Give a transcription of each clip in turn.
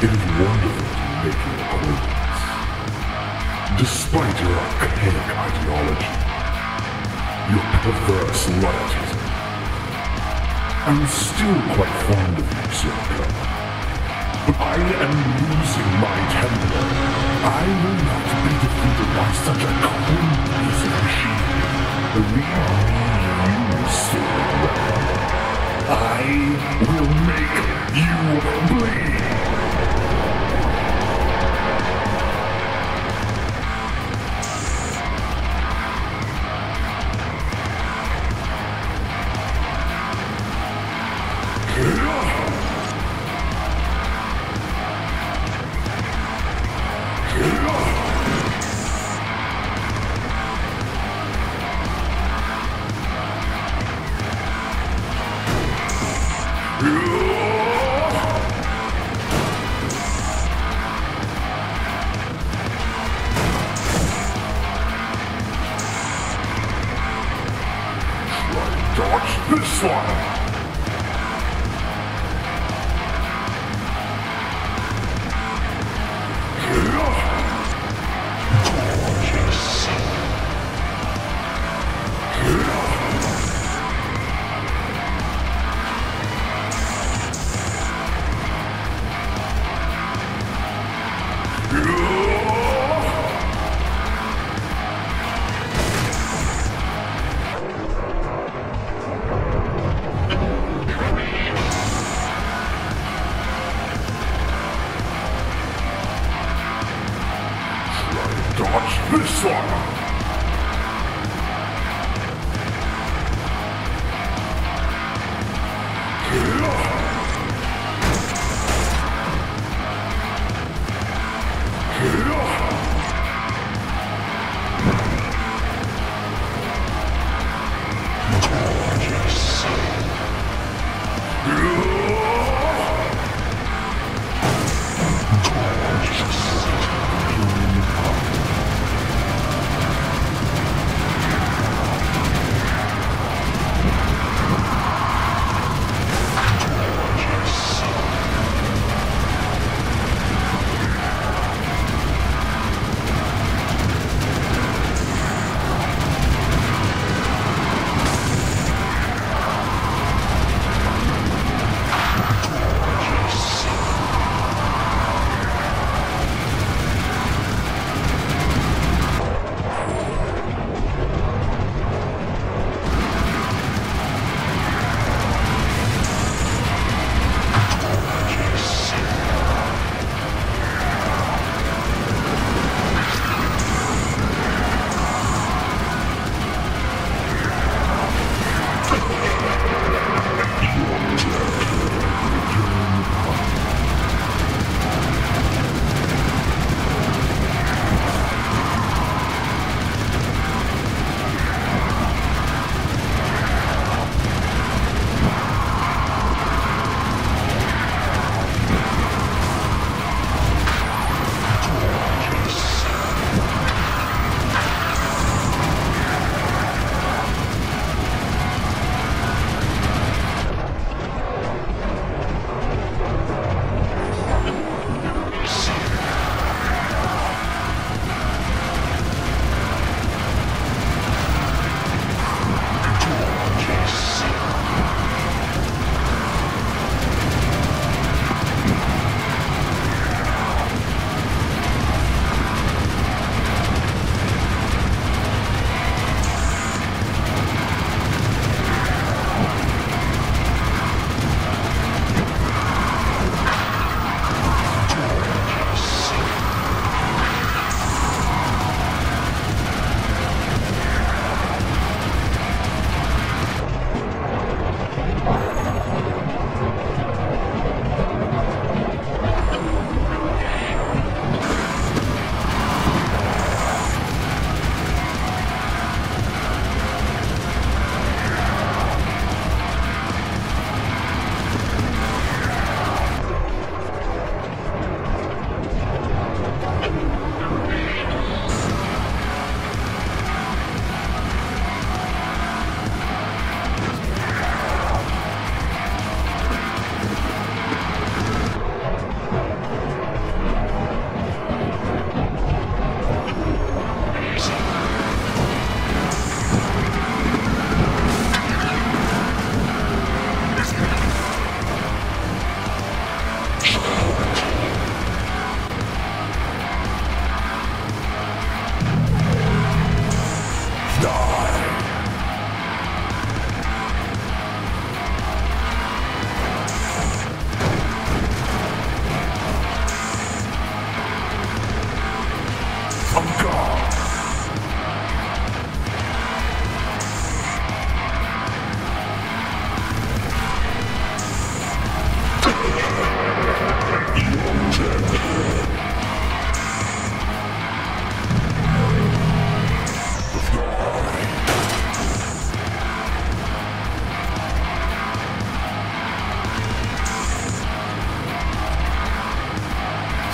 It is wonderful to make your acquaintance. Despite your archaic ideology, your perverse leftism, I'm still quite fond of you, Sword Car. But I am losing my temper. I will not be defeated by such a cruel piece of machine. Believe me, you Sword Car. I will make you bleed.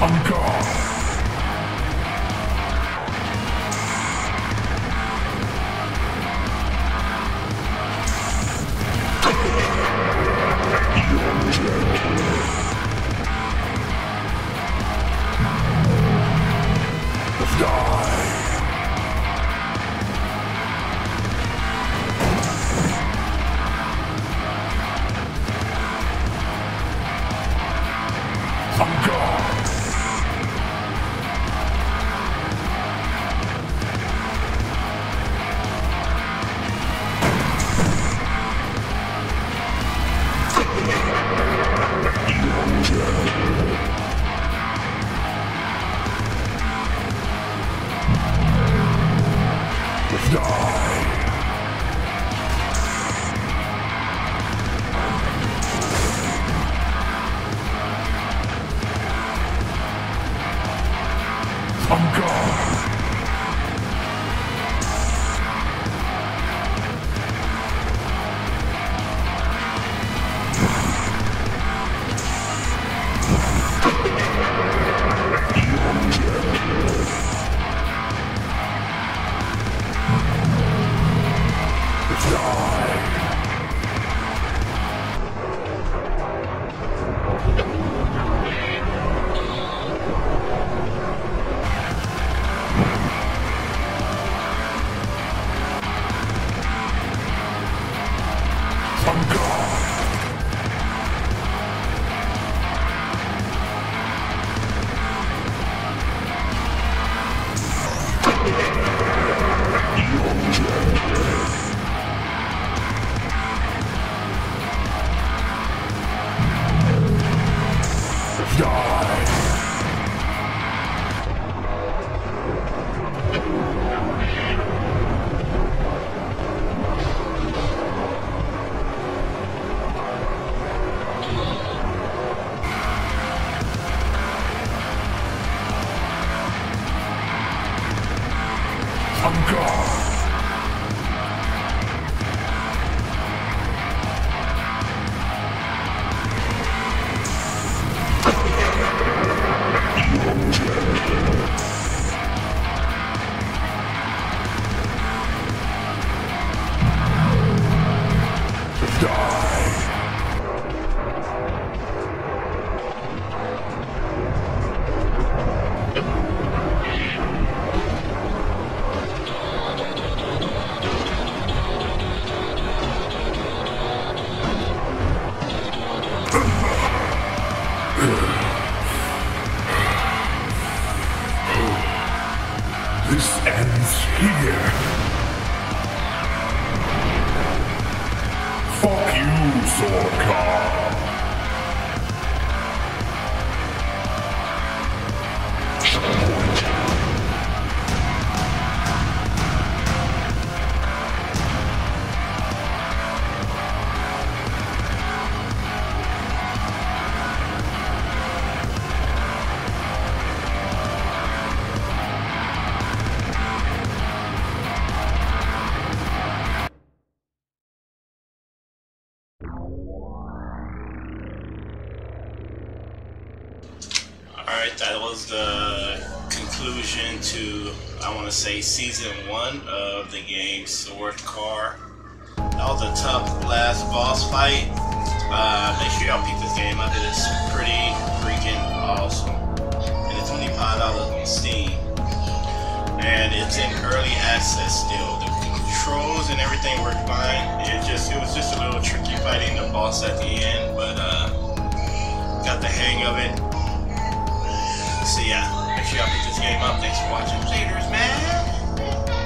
On guard. Sword Car. Alright, that was the conclusion to, I want to say, Season 1 of the game Sword Car. That was a tough last boss fight. Make sure y'all peep this game up. It is pretty freaking awesome. And it's $25 on Steam. And it's in early access still. The controls and everything worked fine. It was just a little tricky fighting the boss at the end, but got the hang of it. So yeah, make sure y'all pick this game up. Thanks for watching. Laters, man.